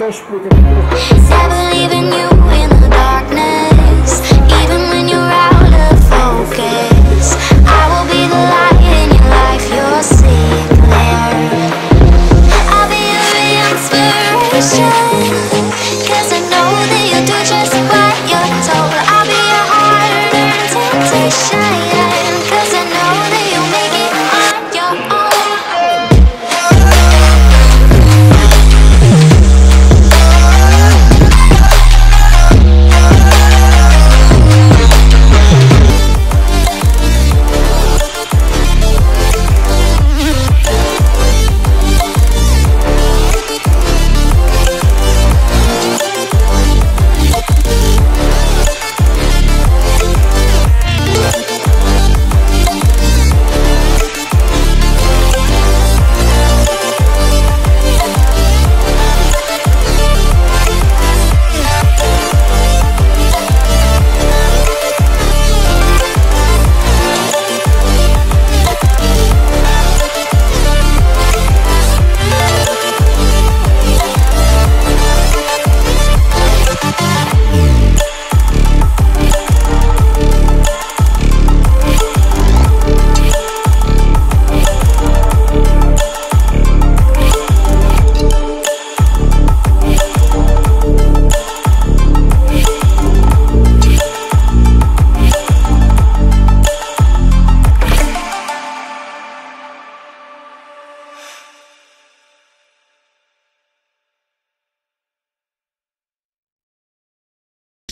I believe in you in the darkness, even when you're out of focus. I will be the light in your life, you're seeking there. I'll be your inspiration, 'cause I know that you'll do just what you're told. I'll be your hard-earned temptation, 'cause I know that you'll make it on your own.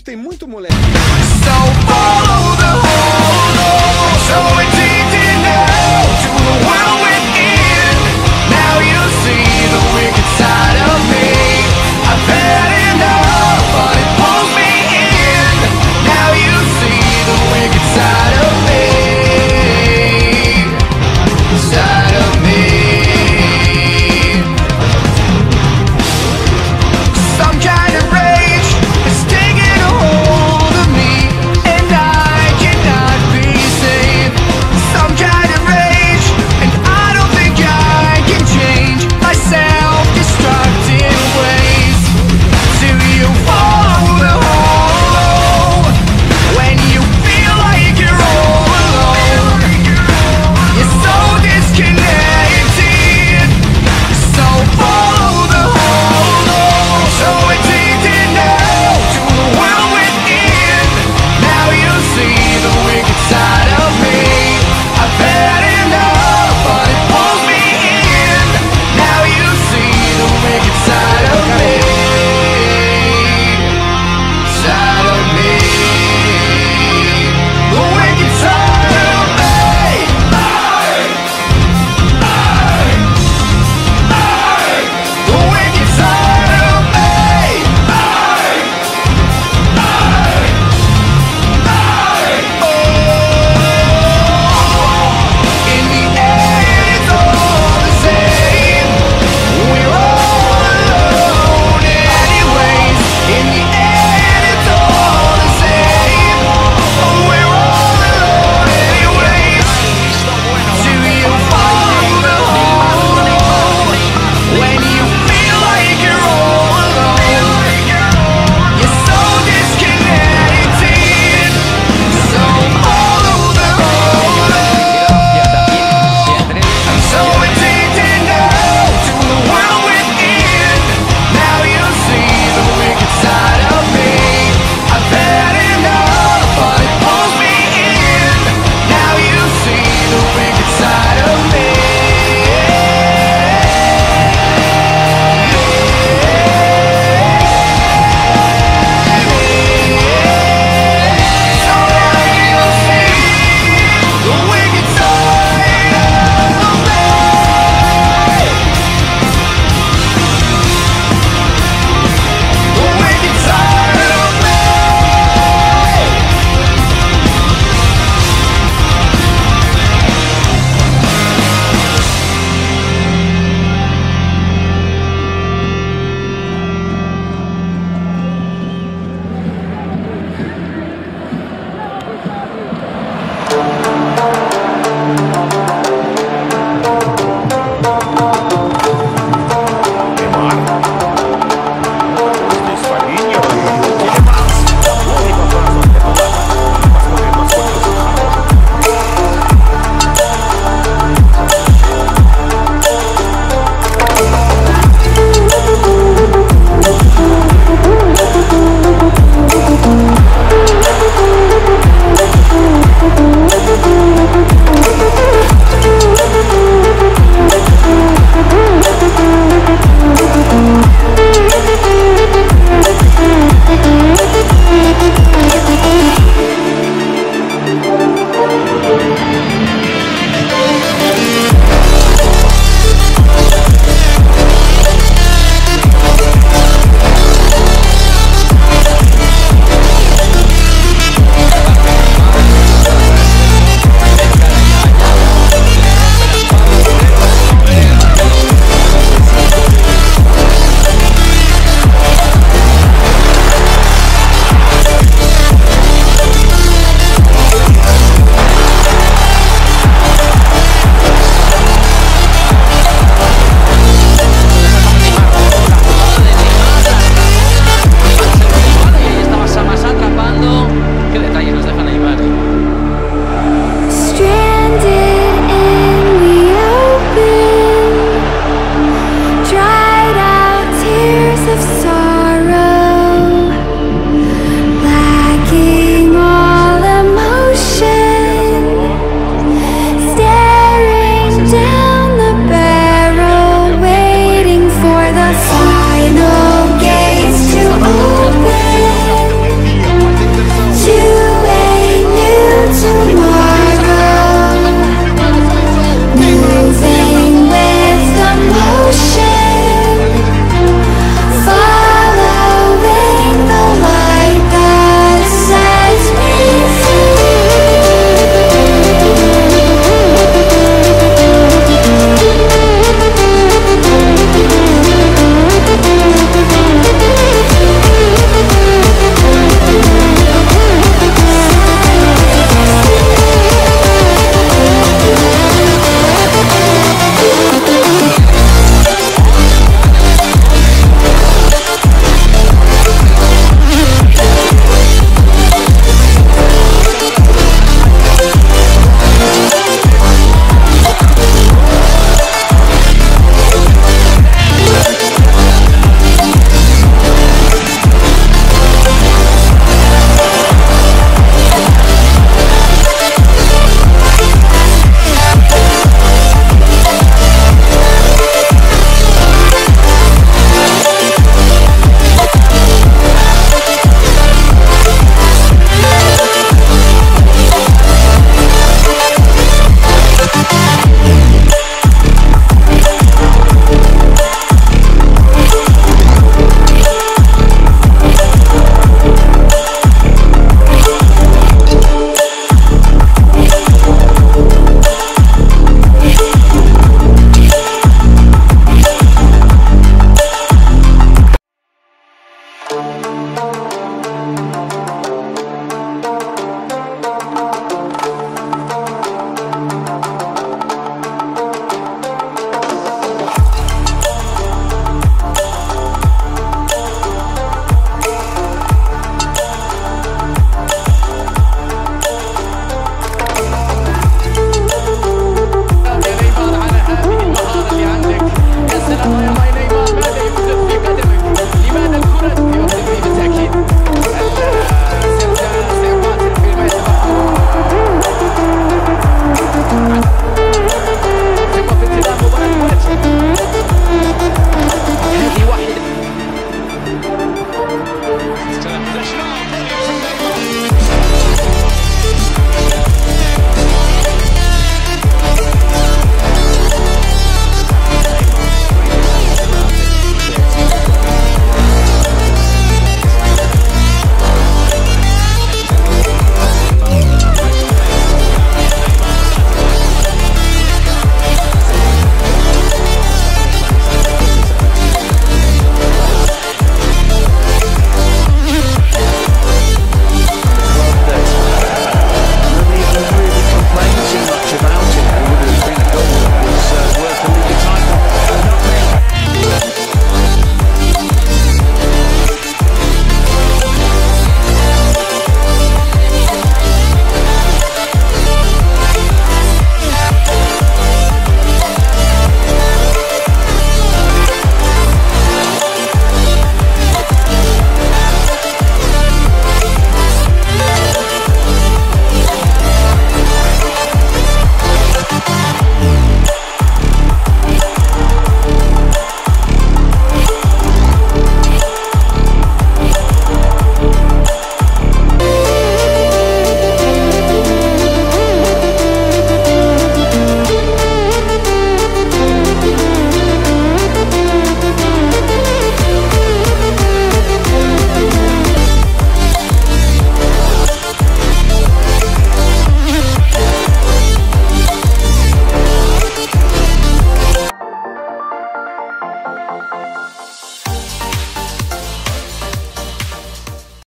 Tem muito moleque.